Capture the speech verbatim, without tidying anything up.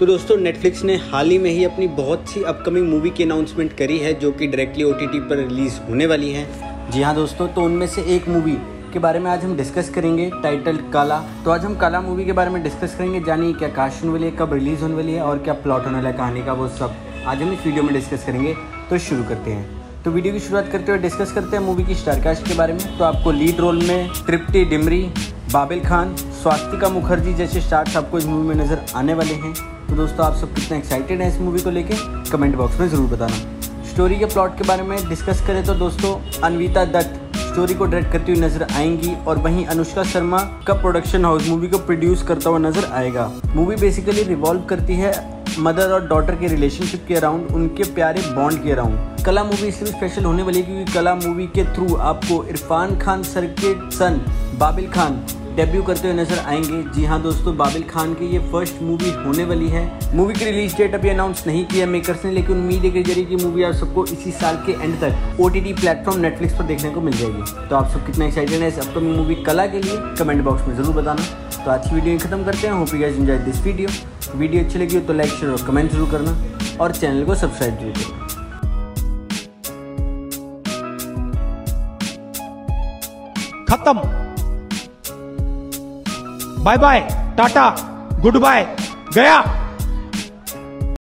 तो दोस्तों नेटफ्लिक्स ने हाल ही में ही अपनी बहुत सी अपकमिंग मूवी की अनाउंसमेंट करी है जो कि डायरेक्टली ओ टी टी पर रिलीज़ होने वाली है। जी हाँ दोस्तों, तो उनमें से एक मूवी के बारे में आज हम डिस्कस करेंगे, टाइटल काला। तो आज हम काला मूवी के बारे में डिस्कस करेंगे, जानिए क्या कास्ट होने वाली है, कब रिलीज़ होने वाली है और क्या प्लॉट होने वाला है कहानी का, वो सब आज हम इस वीडियो में डिस्कस करेंगे। तो शुरू करते हैं। तो वीडियो की शुरुआत करते हुए डिस्कस करते हैं मूवी की स्टारकास्ट के बारे में। तो आपको लीड रोल में तृप्ति डिमरी, बाबिल खान, स्वास्तिका मुखर्जी जैसे स्टार्स आपको इस मूवी में नज़र आने वाले हैं। तो दोस्तों आप सब कितना एक्साइटेड हैं इस मूवी को लेके, कमेंट बॉक्स में ज़रूर बताना। स्टोरी के प्लॉट के बारे में डिस्कस करें तो दोस्तों अनविता दत्त स्टोरी को डायरेक्ट करती हुई नजर आएंगी और वहीं अनुष्का शर्मा का प्रोडक्शन हाउस मूवी को प्रोड्यूस करता हुआ नजर आएगा। मूवी बेसिकली रिवॉल्व करती है मदर और डॉटर के रिलेशनशिप के अराउंड, उनके प्यारे बॉन्ड के अराउंड। कला मूवी इसलिए स्पेशल होने वाली है क्योंकि कला मूवी के थ्रू आपको इरफान खान सर के सन बाबिल खान डेब्यू करते हुए नजर आएंगे। जी हाँ दोस्तों, बाबिल खान की ये फर्स्ट मूवी होने वाली है। मूवी की रिलीज डेट अभी अनाउंस नहीं किया मेकर्स ने, लेकिन उम्मीद है कि मूवी आप सबको इसी साल के एंड तक O T T platform Netflix पर देखने को मिल जाएगी। तो आप सब कितना एक्साइटेड है इस अपकमिंग मूवी कला के लिए, कमेंट बॉक्स में जरूर बताना। तो आज की वीडियो खत्म करते हैं। Hope you guys enjoy this video. Video अच्छी लगी हो तो लाइक शेयर और कमेंट जरूर करना और चैनल को सब्सक्राइब जरूर करना। खत्म, bye bye, Tata, goodbye, गया।